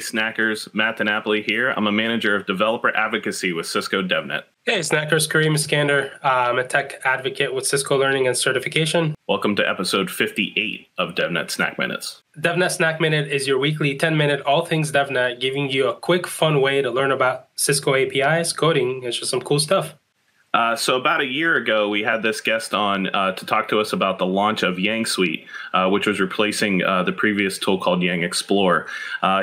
snackers, Matt DiNapoli here. I'm a manager of developer advocacy with Cisco DevNet. Hey, snackers, Kareem Iskander. I'm a tech advocate with Cisco Learning and Certification. Welcome to episode 58 of DevNet Snack Minutes. DevNet Snack Minute is your weekly 10-minute all things DevNet, giving you a quick, fun way to learn about Cisco APIs, coding, and just some cool stuff. So about a year ago, we had this guest on to talk to us about the launch of Yang Suite, which was replacing the previous tool called Yang Explorer.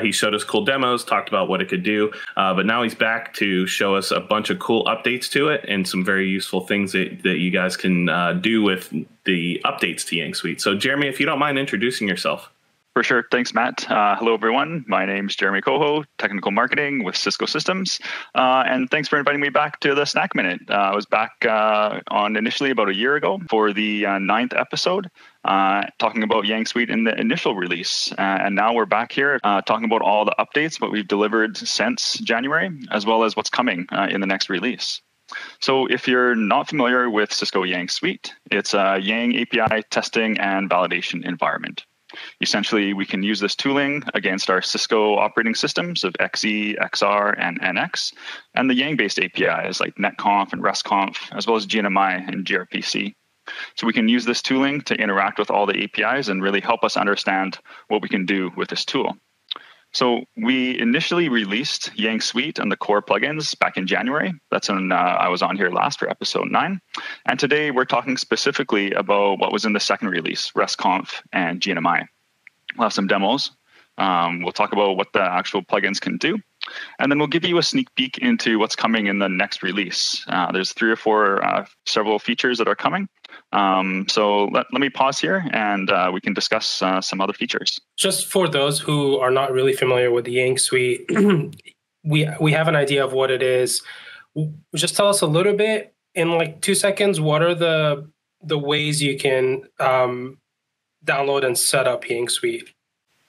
He showed us cool demos, talked about what it could do, but now he's back to show us a bunch of cool updates to it and some very useful things that you guys can do with the updates to Yang Suite. So Jeremy, if you don't mind introducing yourself. For sure. Thanks, Matt. Hello, everyone. My name's Jeremy Cohoe, Technical Marketing with Cisco Systems. And thanks for inviting me back to the Snack Minute. I was back on initially about a year ago for the ninth episode, talking about Yang Suite in the initial release. And now we're back here talking about all the updates, what we've delivered since January, as well as what's coming in the next release. So if you're not familiar with Cisco Yang Suite, it's a Yang API testing and validation environment. Essentially, we can use this tooling against our Cisco operating systems of XE, XR, and NX, and the Yang-based APIs like NetConf and RESTConf, as well as GNMI and gRPC. So we can use this tooling to interact with all the APIs and really help us understand what we can do with this tool. So we initially released Yang Suite and the core plugins back in January. That's when I was on here last for episode 9. And today we're talking specifically about what was in the second release, RESTConf and GNMI. We'll have some demos. We'll talk about what the actual plugins can do. And then we'll give you a sneak peek into what's coming in the next release. There's several features that are coming. So let me pause here and we can discuss some other features. Just for those who are not really familiar with the Yang Suite, we have an idea of what it is. Just tell us a little bit in like 2 seconds, what are the ways you can download and set up Yang Suite?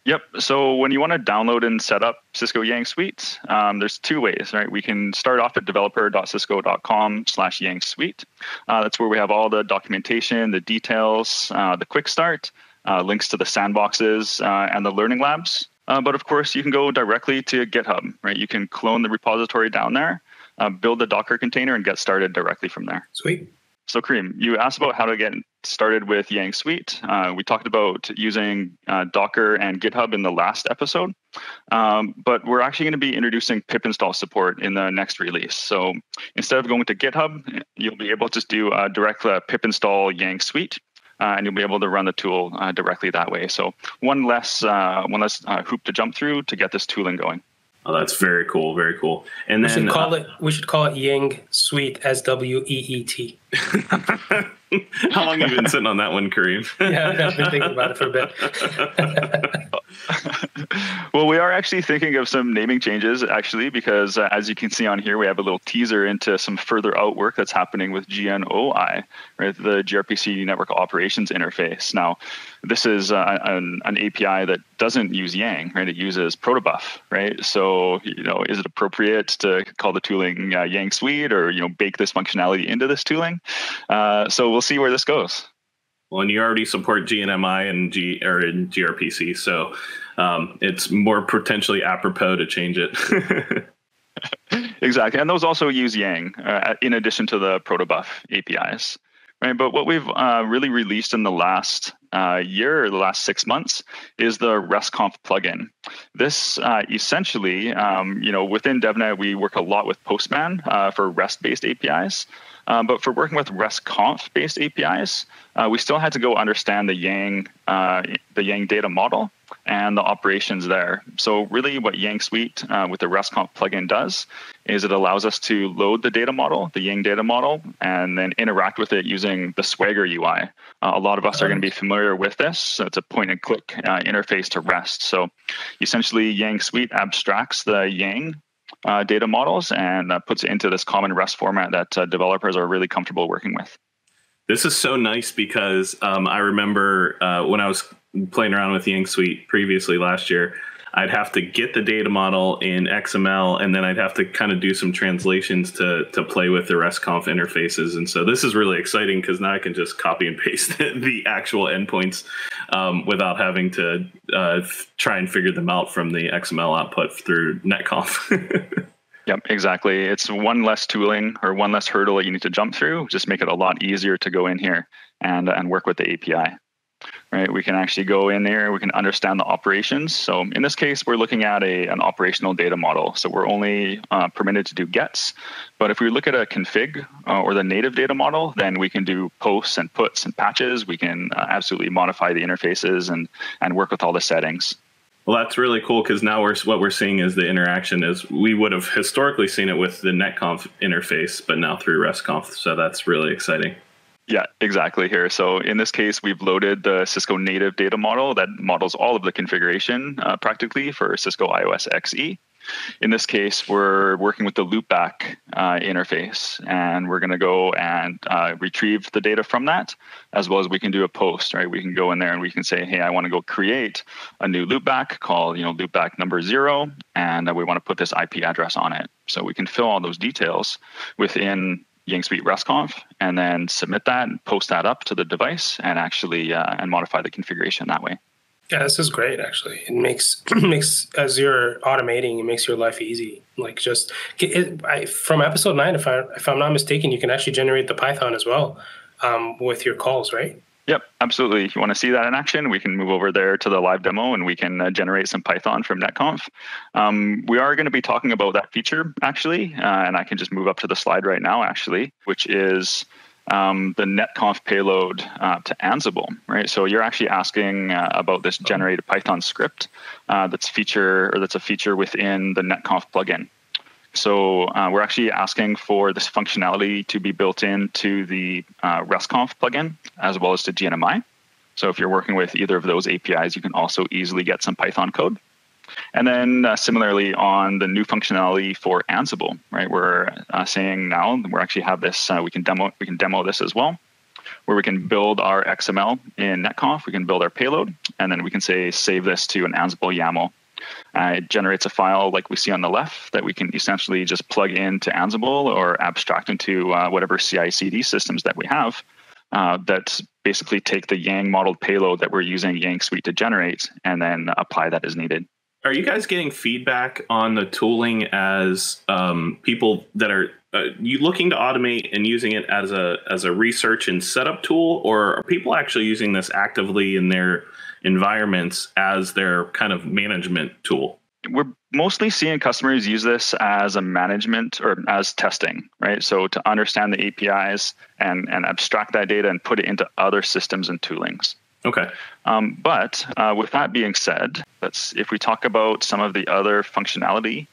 Yep. So when you want to download and set up Cisco Yang Suite, there's two ways, right? We can start off at developer.cisco.com/Yang Suite. That's where we have all the documentation, the details, the quick start, links to the sandboxes and the learning labs. But of course, you can go directly to GitHub, right? You can clone the repository down there, build the Docker container, and get started directly from there. Sweet. So Kareem, you asked about how to get started with Yang Suite. We talked about using Docker and GitHub in the last episode, but we're actually going to be introducing pip install support in the next release. So instead of going to GitHub, you'll be able to do a direct pip install Yang Suite, and you'll be able to run the tool directly that way. So one less hoop to jump through to get this tooling going. Oh, that's very cool. Very cool. And then we should call it Yang Suite, SWEET. How long have you been sitting on that one, Kareem? Yeah, I've been thinking about it for a bit. Well, we are actually thinking of some naming changes, actually, because as you can see on here, we have a little teaser into some further out work that's happening with GNOI, right? The gRPC Network Operations Interface. Now, this is an API that doesn't use Yang, right? It uses Protobuf, right? So, you know, is it appropriate to call the tooling Yang Suite or, you know, bake this functionality into this tooling? So we'll see where this goes. Well, and you already support GNMI and gRPC, so it's more potentially apropos to change it. Exactly, and those also use Yang in addition to the Protobuf APIs. Right, but what we've really released in the last year or the last 6 months is the RESTConf plugin. This essentially, you know, within DevNet, we work a lot with Postman for REST-based APIs. But for working with RESTConf-based APIs, we still had to go understand the Yang data model and the operations there. So really what Yang Suite with the RESTConf plugin does is it allows us to load the data model, the Yang data model, and then interact with it using the Swagger UI. A lot of us are going to be familiar with this. So it's a point-and-click interface to REST. So essentially, Yang Suite abstracts the Yang data models and puts it into this common REST format that developers are really comfortable working with. This is so nice because I remember when I was playing around with Yang Suite previously last year, I'd have to get the data model in XML, and then I'd have to kind of do some translations to play with the RESTconf interfaces. And so this is really exciting because now I can just copy and paste the actual endpoints without having to try and figure them out from the XML output through NetConf. Yep, exactly. It's one less tooling or one less hurdle that you need to jump through. Just make it a lot easier to go in here and work with the API. Right, we can actually go in there, we can understand the operations. So in this case, we're looking at an operational data model. So we're only permitted to do gets. But if we look at a config or the native data model, then we can do posts and puts and patches. We can absolutely modify the interfaces and work with all the settings. Well, that's really cool because now what we're seeing is the interaction is we would have historically seen it with the NetConf interface, but now through RESTconf. So that's really exciting. Yeah, exactly here. So in this case, we've loaded the Cisco native data model that models all of the configuration practically for Cisco IOS XE. In this case, we're working with the loopback interface, and we're going to go and retrieve the data from that, as well as we can do a post, right? We can go in there and we can say, hey, I want to go create a new loopback called, loopback number 0, and we want to put this IP address on it. So we can fill all those details within Yang Suite RESTconf, and then submit that and post that up to the device and actually and modify the configuration that way. Yeah, this is great, actually. It makes as you're automating, it makes your life easy. Like from episode 9, if I'm not mistaken, you can actually generate the Python as well with your calls, right? Yep, absolutely. If you want to see that in action, we can move over there to the live demo and we can generate some Python from NetConf. We are going to be talking about that feature, actually, and I can just move up to the slide right now, actually, which is the NetConf payload to Ansible, right? So you're actually asking about this generated Python script that's a feature within the NetConf plugin. So we're actually asking for this functionality to be built into the RESTconf plugin as well as to GNMI. So if you're working with either of those APIs, you can also easily get some Python code. And then similarly on the new functionality for Ansible, right? We're saying now we actually have this. We can demo this as well, where we can build our XML in NetConf. We can build our payload, and then we can say save this to an Ansible YAML. It generates a file like we see on the left that we can essentially just plug into Ansible or abstract into whatever CI/CD systems that we have that basically take the Yang modeled payload that we're using Yang Suite to generate and then apply that as needed. Are you guys getting feedback on the tooling as people that are you looking to automate and using it as a research and setup tool, or are people actually using this actively in their environments as their kind of management tool? We're mostly seeing customers use this as a management or as testing, right? So to understand the APIs and abstract that data and put it into other systems and toolings. Okay. But with that being said, if we talk about some of the other functionality,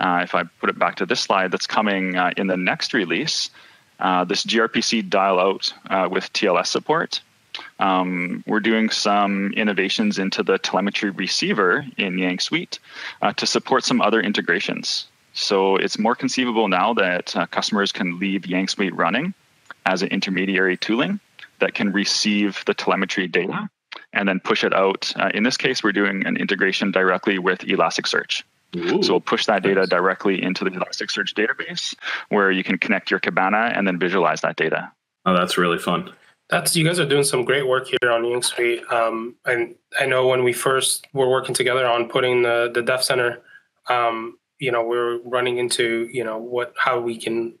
if I put it back to this slide that's coming in the next release, this gRPC dial out with TLS support. We're doing some innovations into the telemetry receiver in Yang Suite to support some other integrations. So it's more conceivable now that customers can leave Yang Suite running as an intermediary tooling that can receive the telemetry data and then push it out. In this case, we're doing an integration directly with Elasticsearch. Ooh, so we'll push that data directly into the Elasticsearch database where you can connect your Kibana and then visualize that data. Oh, that's really fun. You guys are doing some great work here on Yang Suite. And I know when we first were working together on putting the Dev Center, we were running into, how we can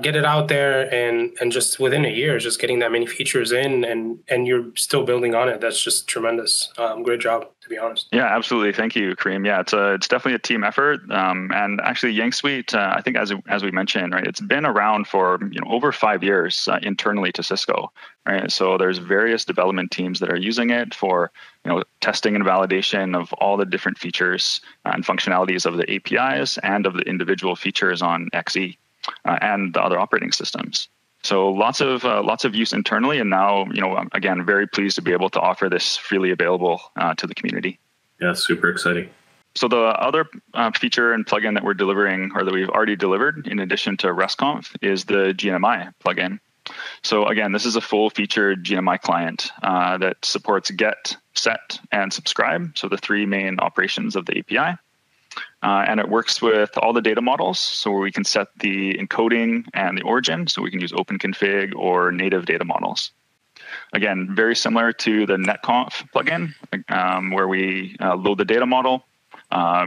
get it out there and just within a year, just getting that many features in and you're still building on it. That's just tremendous. Great job, to be honest. Yeah, absolutely. Thank you, Kareem. Yeah, it's definitely a team effort. And actually, Yang Suite, I think as we mentioned, right, it's been around for over 5 years internally to Cisco, right? So there's various development teams that are using it for testing and validation of all the different features and functionalities of the APIs and of the individual features on XE and the other operating systems. So lots of use internally, and now again, very pleased to be able to offer this freely available to the community. Yeah, super exciting. So the other feature and plugin that we're delivering, or that we've already delivered, in addition to RESTconf, is the GNMI plugin. So again, this is a full-featured GNMI client that supports GET, set, and subscribe. So the three main operations of the API. And it works with all the data models. So we can set the encoding and the origin. So we can use OpenConfig or native data models. Again, very similar to the NetConf plugin, where we load the data model,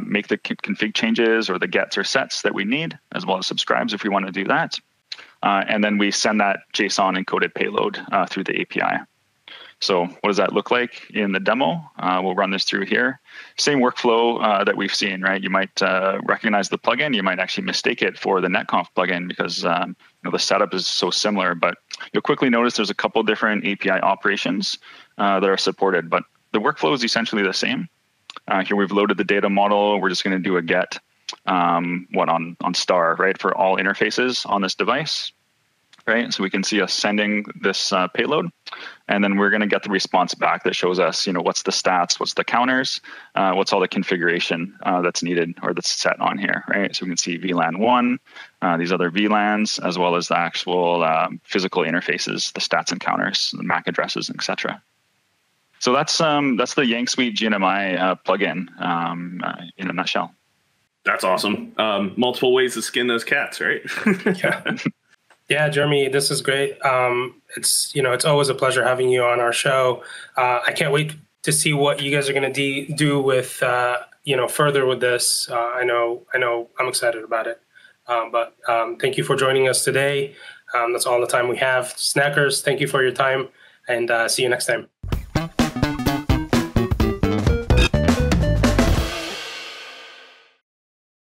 make the config changes or the gets or sets that we need, as well as subscribes if we want to do that. And then we send that JSON encoded payload through the API. So what does that look like in the demo? We'll run this through here. Same workflow that we've seen, right? You might recognize the plugin. You might actually mistake it for the NetConf plugin because the setup is so similar. But you'll quickly notice there's a couple different API operations that are supported. But the workflow is essentially the same. Here we've loaded the data model. We're just going to do a get on star, right, for all interfaces on this device. Right? So we can see us sending this payload, and then we're going to get the response back that shows us, what's the stats, what's the counters, what's all the configuration that's needed or that's set on here, right? So we can see VLAN 1, these other VLANs, as well as the actual physical interfaces, the stats and counters, the MAC addresses, etc. So that's the Yang Suite GNMI plugin in a nutshell. That's awesome. Multiple ways to skin those cats, right? Yeah. Yeah, Jeremy, this is great. It's it's always a pleasure having you on our show. I can't wait to see what you guys are going to do with further with this. I know, I'm excited about it. But thank you for joining us today. That's all the time we have. Snackers, thank you for your time, and see you next time.